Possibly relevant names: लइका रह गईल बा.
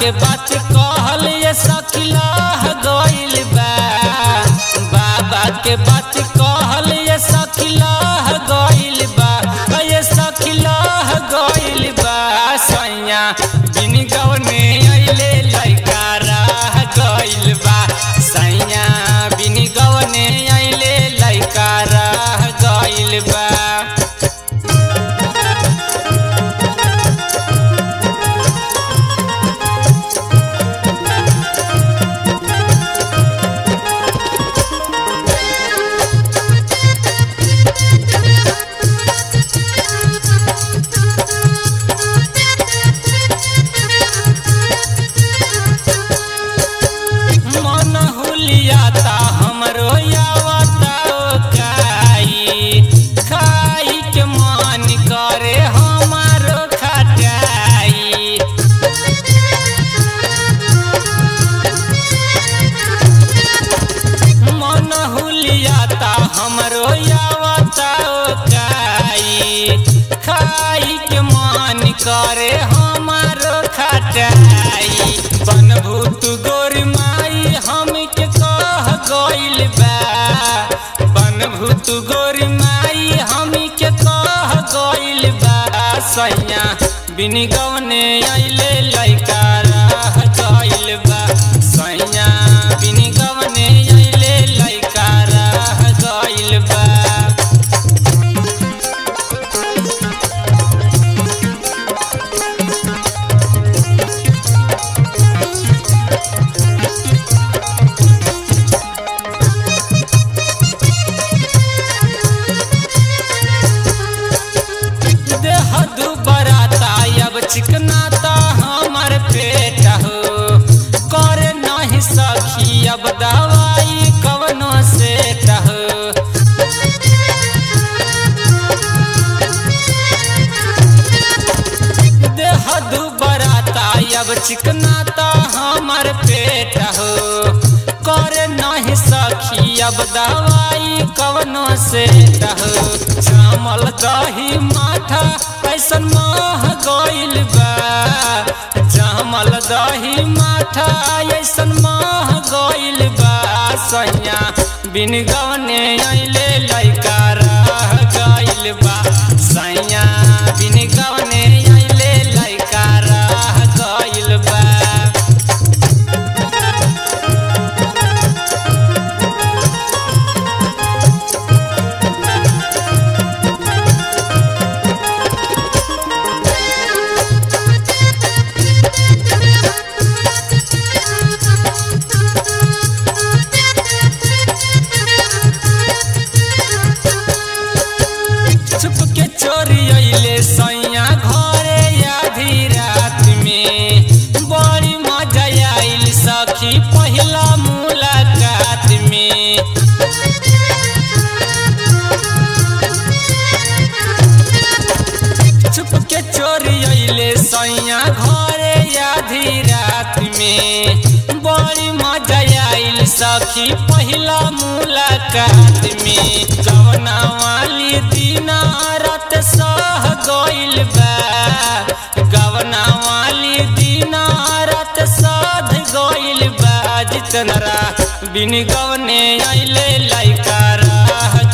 के बात कहलिए सखी रह गईल बा, बाबा के बात कहलिए सखी रह गईल बा, ये सखी रह गईल बा। सैया बिन गौने अइले लइका रह गईल बा, सैया बिन गौने अइले लइका रह गईल बा। करे हमारो खटाई बनभूत गोरी माई हमके कह गईल बा, बनभूत गोरी माई हमके कह गईल बा। सैया बिन गौने अइले लइका रह गईल बा, सैया बिन गौने अइले लइका रह गईल बा। चिकनाता हमार पेट हो करे नहीं सखी अब दवाई कवनो से हो, देह दुबराता अब चिकनाता हमार पेट हो करे नहीं सखी अब दवाई कवनो से हो। जामल दही माथा ऐसन मह गईल बा, जामल दही माथा ऐसन मह गईल बा। सैया बिन गौने अइले लइका रह गईल बा, सैया बिन गौने अइले लइका रह गईल बा। सैया घरे आधी रात में बड़ी मजा आइल सखी पहला मुलाकात में, छुप के चोरी आइले सैया घरे आधी रात में बड़ी मजा आइल सखी पहला मुलाकात में। जवना वाली दीना रात सह गईल बा, गवना वाली दीना रात साध गईल बा। जितना बिन गवने अइले लइका रह